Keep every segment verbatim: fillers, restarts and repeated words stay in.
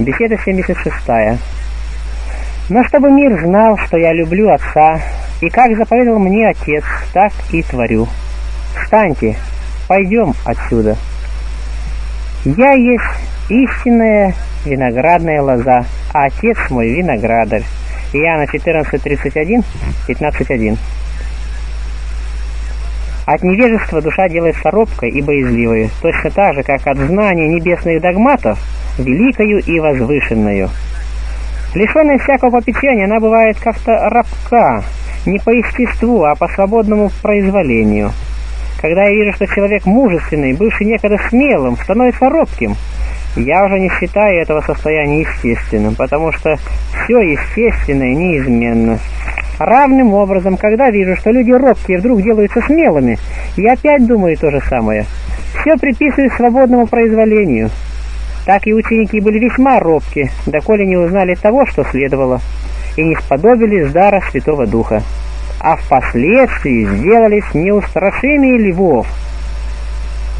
Беседа семьдесят шестая. «Но чтобы мир знал, что я люблю Отца, и как заповедал мне Отец, так и творю. Встаньте, пойдем отсюда. Я есть истинная виноградная лоза, а Отец мой виноградарь». Иоанна четырнадцать, тридцать один, пятнадцать, один. От невежества душа делается робкой и боязливой, точно так же, как от знания небесных догматов, великою и возвышенную. Лишенная всякого попечения, она бывает как-то рабка, не по естеству, а по свободному произволению. Когда я вижу, что человек мужественный, бывший некогда смелым, становится робким, я уже не считаю этого состояния естественным, потому что все естественное неизменно. Равным образом, когда вижу, что люди робкие вдруг делаются смелыми, я опять думаю то же самое. Все приписываю свободному произволению. Так и ученики были весьма робки, доколе не узнали того, что следовало, и не сподобились дара Святого Духа, а впоследствии сделались неустрашимее львов.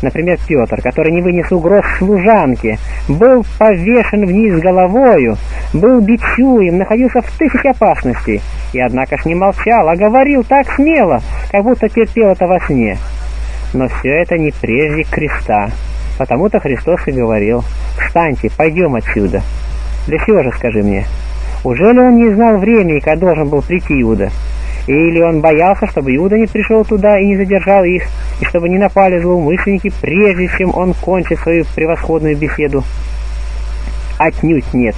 Например, Петр, который не вынес угроз служанке, был повешен вниз головою, был бичуем, находился в тысяче опасностей, и однако ж не молчал, а говорил так смело, как будто терпел это во сне. Но все это не прежде креста, потому-то Христос и говорил: «Встаньте, пойдем отсюда». Для чего же, скажи мне? Ужели он не знал времени, и когда должен был прийти Иуда? Или он боялся, чтобы Иуда не пришел туда и не задержал их, и чтобы не напали злоумышленники, прежде чем он кончит свою превосходную беседу? Отнюдь нет.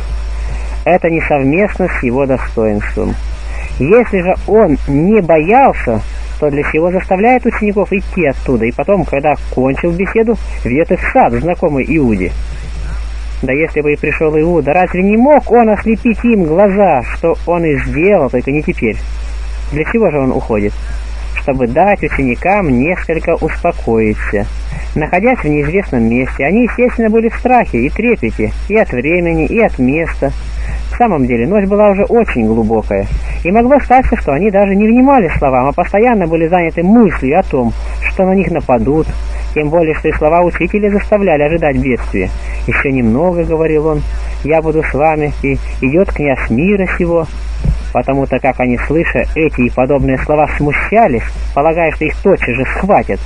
Это не совместно с его достоинством. Если же он не боялся, то для чего заставляет учеников идти оттуда, и потом, когда кончил беседу, ведет их в сад, знакомый Иуде? Да если бы и пришел Иуда, разве не мог он ослепить им глаза, что он и сделал, только не теперь? Для чего же он уходит? Чтобы дать ученикам несколько успокоиться. Находясь в неизвестном месте, они, естественно, были в страхе и трепете, и от времени, и от места. В самом деле, ночь была уже очень глубокая, и могло статься, что они даже не внимали словам, а постоянно были заняты мыслью о том, что на них нападут, тем более, что и слова учителя заставляли ожидать бедствия. «Еще немного, — говорил он, — я буду с вами, и идет князь мира сего». Потому-то, как они, слыша эти и подобные слова, смущались, полагая, что их тотчас же схватят,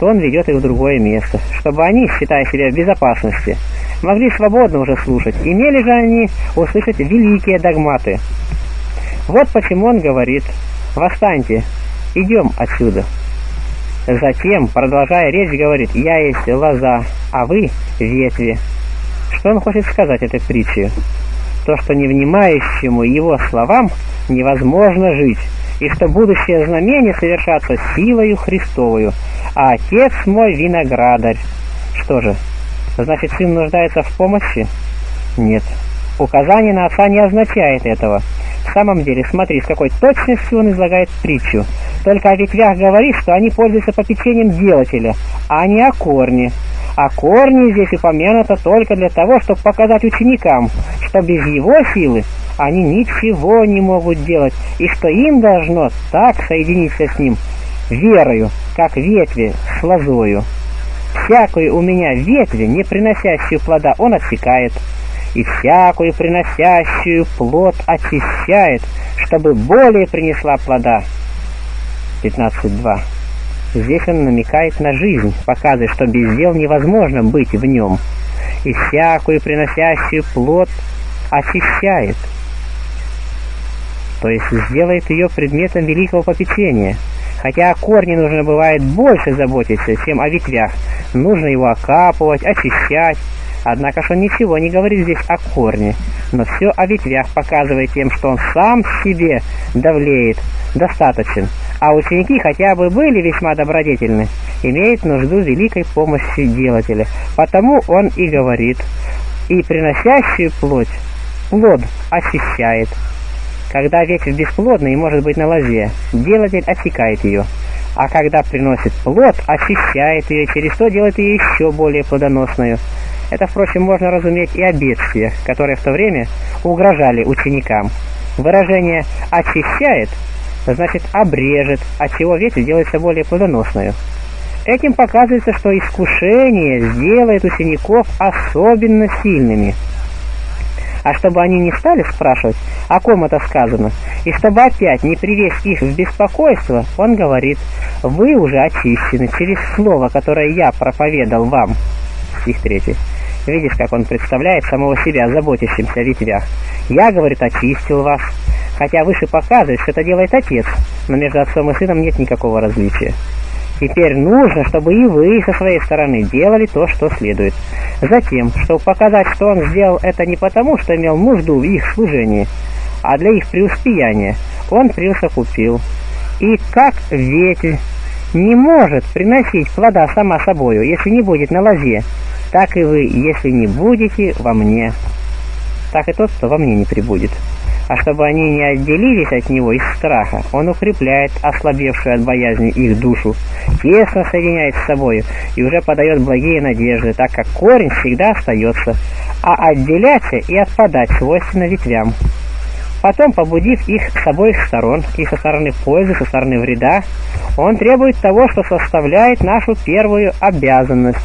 то он ведет их в другое место, чтобы они, считая себя в безопасности, могли свободно уже слушать, имели же они услышать великие догматы. Вот почему он говорит: «Восстаньте, идем отсюда». Затем, продолжая речь, говорит: «Я есть лоза, а вы ветви». Что он хочет сказать этой притчей? То, что невнимающему его словам невозможно жить, и что будущее знамение совершатся силою Христовою, а Отец мой виноградарь. Что же, значит, сын нуждается в помощи? Нет. Указание на Отца не означает этого. В самом деле, смотри, с какой точностью он излагает притчу. Только о ветвях говорит, что они пользуются попечением делателя, а не о корне. А корни здесь упомянуто только для того, чтобы показать ученикам, что без его силы они ничего не могут делать, и что им должно так соединиться с ним верою, как ветви с лозою. «Всякую у меня ветви, не приносящую плода, он отсекает, и всякую приносящую плод очищает, чтобы более принесла плода». пятнадцать, два. Здесь он намекает на жизнь, показывая, что без дел невозможно быть в нем. «И всякую приносящую плод очищает», то есть сделает ее предметом великого попечения. Хотя о корне нужно бывает больше заботиться, чем о ветвях. Нужно его окапывать, очищать. Однако же он ничего не говорит здесь о корне, но все о ветвях показывает тем, что он сам себе довлеет, достаточен. А ученики, хотя бы были весьма добродетельны, имеют нужду великой помощи делателя. Потому он и говорит: «И приносящую плоть, плод очищает». Когда ветвь бесплодна и может быть на лозе, делатель отсекает ее. А когда приносит плод, очищает ее, через то делает ее еще более плодоносную. Это, впрочем, можно разуметь и о бедствиях, которые в то время угрожали ученикам. Выражение «очищает» значит «обрежет», отчего ветвь делается более плодоносной. Этим показывается, что искушение сделает учеников особенно сильными. а чтобы они не стали спрашивать, о ком это сказано, и чтобы опять не привести их в беспокойство, он говорит: «Вы уже очищены через слово, которое я проповедал вам». Стих третий. Видишь, как он представляет самого себя, заботящимся о ветвях. «Я, — говорит, — очистил вас», хотя выше показывает, что это делает Отец, но между Отцом и Сыном нет никакого различия. Теперь нужно, чтобы и вы со своей стороны делали то, что следует. Затем, чтобы показать, что он сделал это не потому, что имел нужду в их служении, а для их преуспеяния, он преусокупил. И как ветвь не может приносить плода сама собою, если не будет на лозе, так и вы, если не будете во мне, так и тот, кто во мне, не прибудет. А чтобы они не отделились от него из страха, он укрепляет ослабевшую от боязни их душу, тесно соединяет с собой и уже подает благие надежды, так как корень всегда остается, а отделяться и отпадать свойственно ветвям. Потом, побудив их с обоих сторон, и со стороны пользы, со стороны вреда, он требует того, что составляет нашу первую обязанность.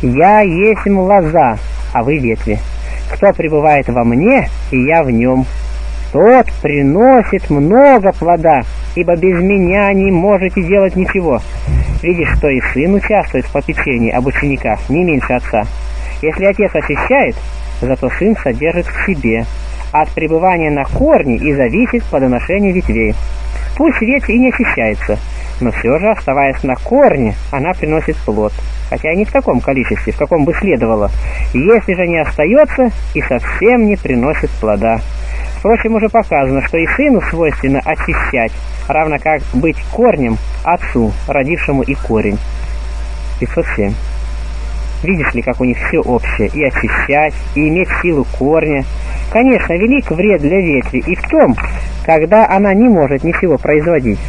«Я есть лоза, а вы ветви. Кто пребывает во мне, и я в нем, тот приносит много плода, ибо без меня не можете делать ничего». Видишь, что и сын участвует в попечении об учениках не меньше отца. Если отец очищает, зато сын содержит в себе. От пребывания на корне и зависит плодоношение ветвей. Пусть ветвь и не очищается, но все же, оставаясь на корне, она приносит плод, хотя и не в таком количестве, в каком бы следовало, если же не остается и совсем не приносит плода. Впрочем, уже показано, что и сыну свойственно очищать, равно как быть корнем отцу, родившему и корень. пятьсот семь. Видишь ли, как у них все общее, и очищать, и иметь силу корня. Конечно, велик вред для ветви и в том, когда она не может ничего производить.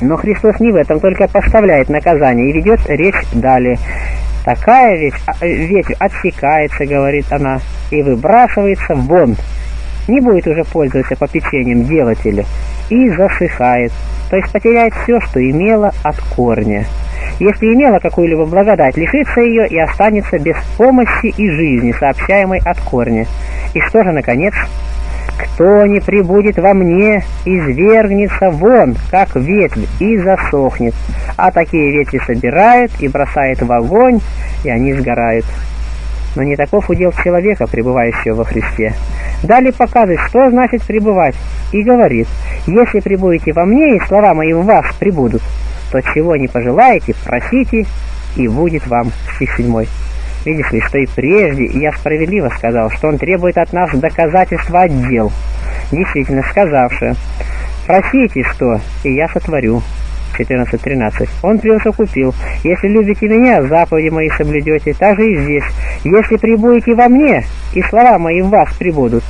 Но Христос не в этом только поставляет наказание и ведет речь далее. «Такая ветвь, ветвь отсекается, — говорит она, — и выбрасывается вон. Не будет уже пользоваться попечением делателя, и засыхает, то есть потеряет все, что имела от корня. Если имела какую-либо благодать, лишится ее и останется без помощи и жизни, сообщаемой от корня. И что же, наконец? Кто не прибудет во мне, извергнется вон, как ветвь, и засохнет. А такие ветви собирают и бросают в огонь, и они сгорают». Но не таков удел человека, пребывающего во Христе. Далее показывает, что значит пребывать, и говорит: «Если пребудете во мне, и слова мои в вас прибудут, то чего не пожелаете, просите, и будет вам». Стих седьмой. Видишь ли, что и прежде я справедливо сказал, что он требует от нас доказательства от дел, действительно сказавшее: «Просите, что, и я сотворю». четырнадцать тринадцать. Он преусокупил: «Если любите меня, заповеди мои соблюдете». Так же и здесь: «Если прибудете во мне, и слова мои в вас прибудут,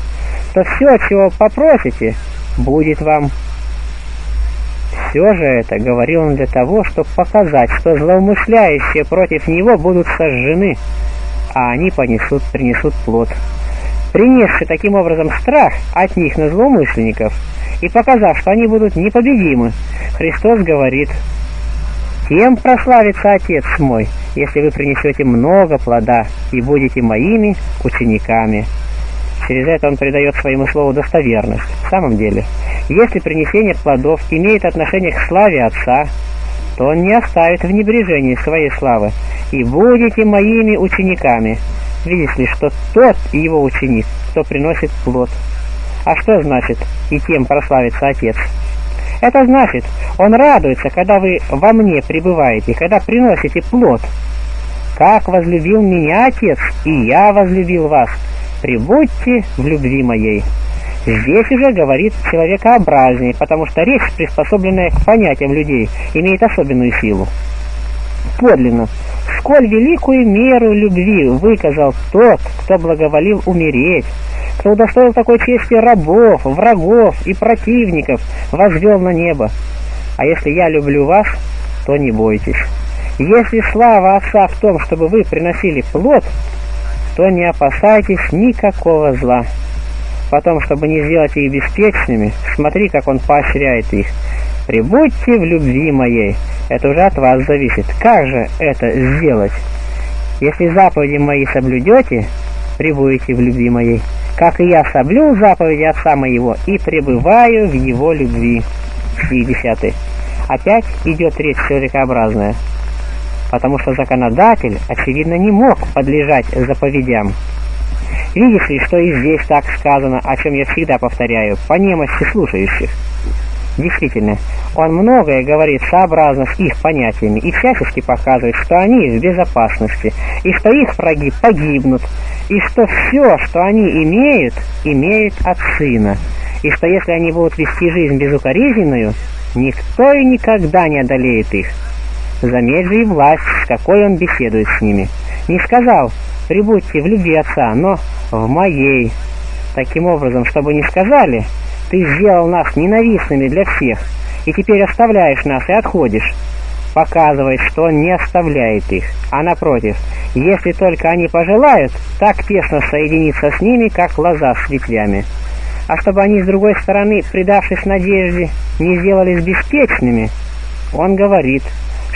то все, чего попросите, будет вам». Все же это говорил он для того, чтобы показать, что злоумышляющие против него будут сожжены, а они понесут, принесут плод. Принесший таким образом страх от них на злоумышленников и показав, что они будут непобедимы, Христос говорит: «Тем прославится Отец мой, если вы принесете много плода и будете моими учениками». Через это он придает своему слову достоверность. В самом деле, если принесение плодов имеет отношение к славе Отца, то он не оставит в небрежении своей славы. «И будете моими учениками». Видишь ли, что тот и его ученик, кто приносит плод. А что значит «и тем прославится Отец»? Это значит, он радуется, когда вы во мне пребываете, когда приносите плод. «Как возлюбил меня Отец, и я возлюбил вас. Прибудьте в любви моей». Здесь уже говорит человекообразнее, потому что речь, приспособленная к понятиям людей, имеет особенную силу. Подлинно: «Сколь великую меру любви выказал тот, кто благоволил умереть, кто удостоил такой чести рабов, врагов и противников, возвел на небо. А если я люблю вас, то не бойтесь. Если слава Отца в том, чтобы вы приносили плод, то не опасайтесь никакого зла». Потом, чтобы не сделать их беспечными, смотри, как он поощряет их: «Прибудьте в любви моей». Это уже от вас зависит, как же это сделать. «Если заповеди мои соблюдете, прибудете в любви моей. как и я соблюл заповеди Отца Моего и пребываю в Его любви». Стих десятый. Опять идет речь человекообразная, потому что законодатель, очевидно, не мог подлежать заповедям. Видишь ли, что и здесь так сказано, о чем я всегда повторяю, по немощи слушающих. Действительно, он многое говорит сообразно с их понятиями и всячески показывает, что они в безопасности, и что их враги погибнут, и что все, что они имеют, имеют от Сына, и что если они будут вести жизнь безукоризненную, никто и никогда не одолеет их. Заметь же и власть, с какой он беседует с ними. Не сказал: «Прибудьте в любви Отца», но «в моей». Таким образом, чтобы не сказали: «Ты сделал нас ненавистными для всех, и теперь оставляешь нас и отходишь», показывает, что он не оставляет их, а напротив, если только они пожелают, так тесно соединиться с ними, как лоза с ветвями. А чтобы они, с другой стороны, предавшись надежде, не сделались беспечными, он говорит,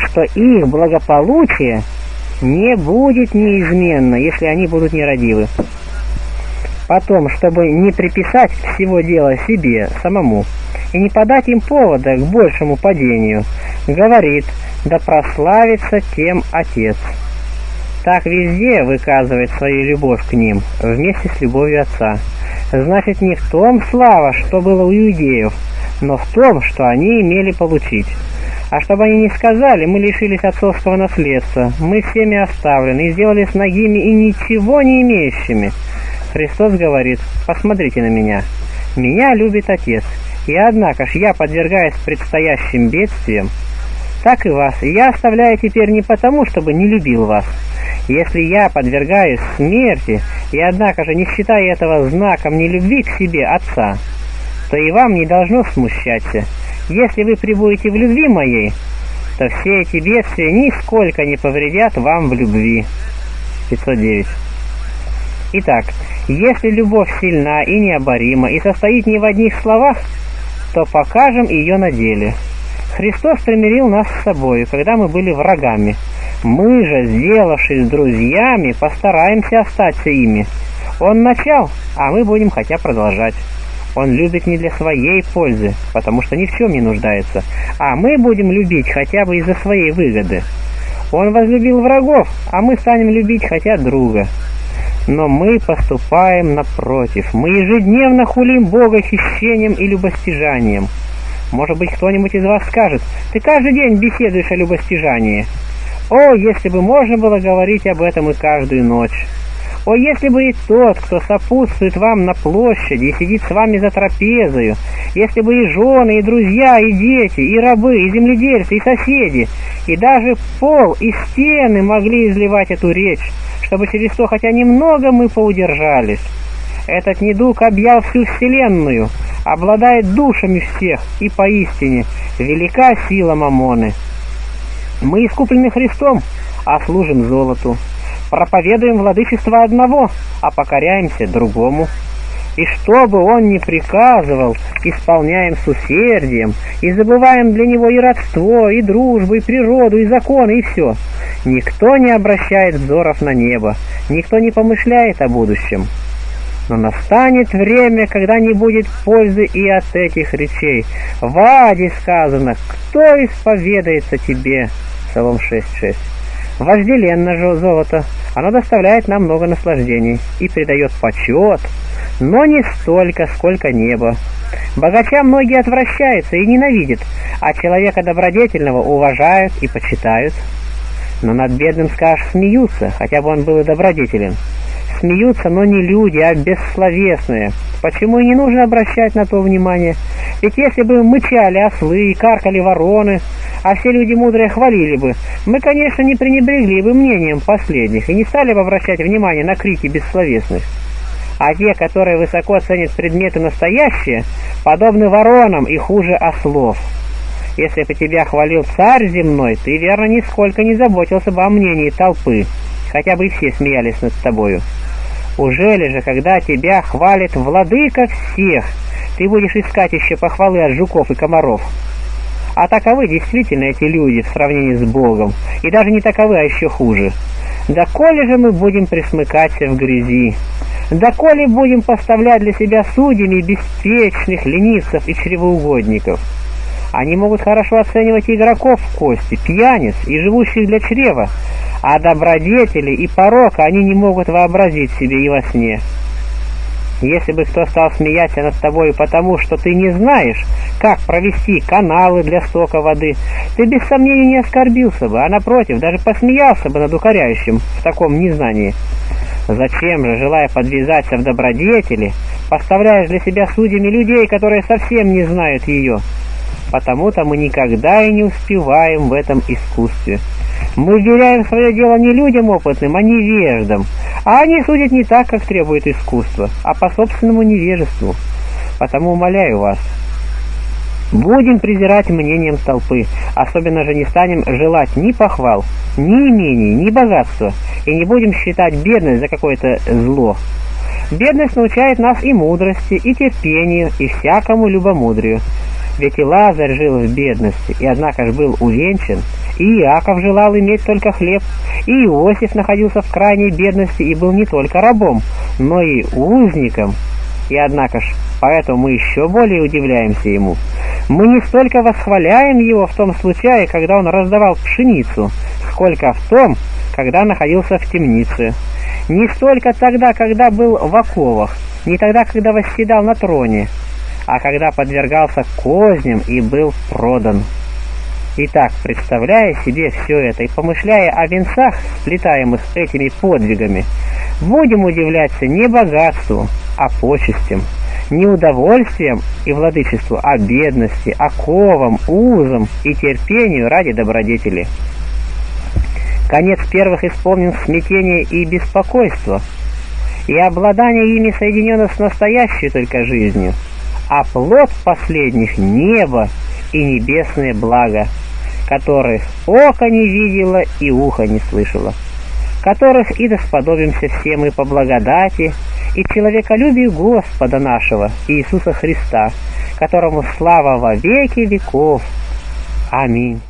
что их благополучие не будет неизменно, если они будут нерадивы. Потом, чтобы не приписать всего дела себе самому и не подать им повода к большему падению, говорит: «Да прославится тем Отец». Так везде выказывает свою любовь к ним вместе с любовью Отца. Значит, не в том слава, что было у иудеев, но в том, что они имели получить. А чтобы они не сказали: «Мы лишились отцовского наследства, мы всеми оставлены и сделались нагими и ничего не имеющими», Христос говорит: «Посмотрите на меня. Меня любит Отец, и однако ж я подвергаюсь предстоящим бедствиям. Так и вас я оставляю теперь не потому, чтобы не любил вас. Если я подвергаюсь смерти, и однако же не считаю этого знаком нелюбви к себе Отца, то и вам не должно смущаться. Если вы пребудете в любви моей, то все эти бедствия нисколько не повредят вам в любви». пятьсот девять. Итак, если любовь сильна и необорима и состоит не в одних словах, то покажем ее на деле. Христос примирил нас с собой, когда мы были врагами. Мы же, сделавшись друзьями, постараемся остаться ими. Он начал, а мы будем хотя продолжать. Он любит не для своей пользы, потому что ни в чем не нуждается, а мы будем любить хотя бы из-за своей выгоды. Он возлюбил врагов, а мы станем любить хотя друга. Но мы поступаем напротив. Мы ежедневно хулим Бога хищением и любостяжанием. Может быть, кто-нибудь из вас скажет: «Ты каждый день беседуешь о любостяжании». О, если бы можно было говорить об этом и каждую ночь. О, если бы и тот, кто сопутствует вам на площади и сидит с вами за трапезою, если бы и жены, и друзья, и дети, и рабы, и земледельцы, и соседи, и даже пол, и стены могли изливать эту речь, чтобы через то хотя немного мы поудержались. Этот недуг объял всю вселенную, обладает душами всех, и поистине велика сила мамоны. Мы искуплены Христом, а служим золоту. Проповедуем владычество одного, а покоряемся другому. И что бы он ни приказывал, исполняем с усердием, и забываем для него и родство, и дружбу, и природу, и законы, и все. Никто не обращает взоров на небо, никто не помышляет о будущем. Но настанет время, когда не будет пользы и от этих речей. В аде сказано: «Кто исповедается тебе?» Псалом шесть шесть. Вожделенно же золото, оно доставляет нам много наслаждений и придает почет, но не столько, сколько небо. Богача многие отвращаются и ненавидят, а человека добродетельного уважают и почитают. Но над бедным, скажешь, смеются, хотя бы он был и добродетелен. Смеются, но не люди, а бессловесные. Почему и не нужно обращать на то внимание? Ведь если бы мычали ослы и каркали вороны, а все люди мудрые хвалили бы, мы, конечно, не пренебрегли бы мнением последних и не стали бы обращать внимание на крики бессловесных. А те, которые высоко ценят предметы настоящие, подобны воронам и хуже ослов. Если бы тебя хвалил царь земной, ты, верно, нисколько не заботился бы о мнении толпы, хотя бы и все смеялись над тобою. Ужели же, когда тебя хвалит владыка всех, ты будешь искать еще похвалы от жуков и комаров? А таковы действительно эти люди в сравнении с Богом, и даже не таковы, а еще хуже. Да коли же мы будем присмыкаться в грязи? Доколе будем поставлять для себя судьями беспечных, ленивцев и чревоугодников? Они могут хорошо оценивать игроков в кости, пьяниц и живущих для чрева, а добродетели и порока они не могут вообразить себе и во сне. Если бы кто стал смеяться над тобою потому, что ты не знаешь, как провести каналы для стока воды, ты без сомнения не оскорбился бы, а напротив, даже посмеялся бы над укоряющим в таком незнании. Зачем же, желая подвязаться в добродетели, поставляешь для себя судьями людей, которые совсем не знают ее? Потому-то мы никогда и не успеваем в этом искусстве. Мы вверяем свое дело не людям опытным, а невеждам, а они судят не так, как требует искусство, а по собственному невежеству. Потому умоляю вас, будем презирать мнением толпы, особенно же не станем желать ни похвал, ни имений, ни богатства, и не будем считать бедность за какое-то зло. Бедность научает нас и мудрости, и терпению, и всякому любомудрию. Ведь и Лазарь жил в бедности, и однако ж был увенчан, и Иаков желал иметь только хлеб, и Иосиф находился в крайней бедности и был не только рабом, но и узником. И однако ж, поэтому мы еще более удивляемся ему. Мы не столько восхваляем его в том случае, когда он раздавал пшеницу, сколько в том, когда находился в темнице. Не столько тогда, когда был в оковах, не тогда, когда восседал на троне, а когда подвергался козням и был продан. Итак, представляя себе все это и помышляя о венцах, сплетаемых этими подвигами, будем удивляться не богатству, а почестям, не удовольствием и владычеству, а бедности, оковам, узам и терпению ради добродетели. Конец первых исполнен смятение и беспокойство, и обладание ими соединено с настоящей только жизнью, а плод последних — небо и небесное благо, которых око не видело и ухо не слышало, которых и досподобимся все мы по благодати и человеколюбию Господа нашего Иисуса Христа, которому слава во веки веков. Аминь.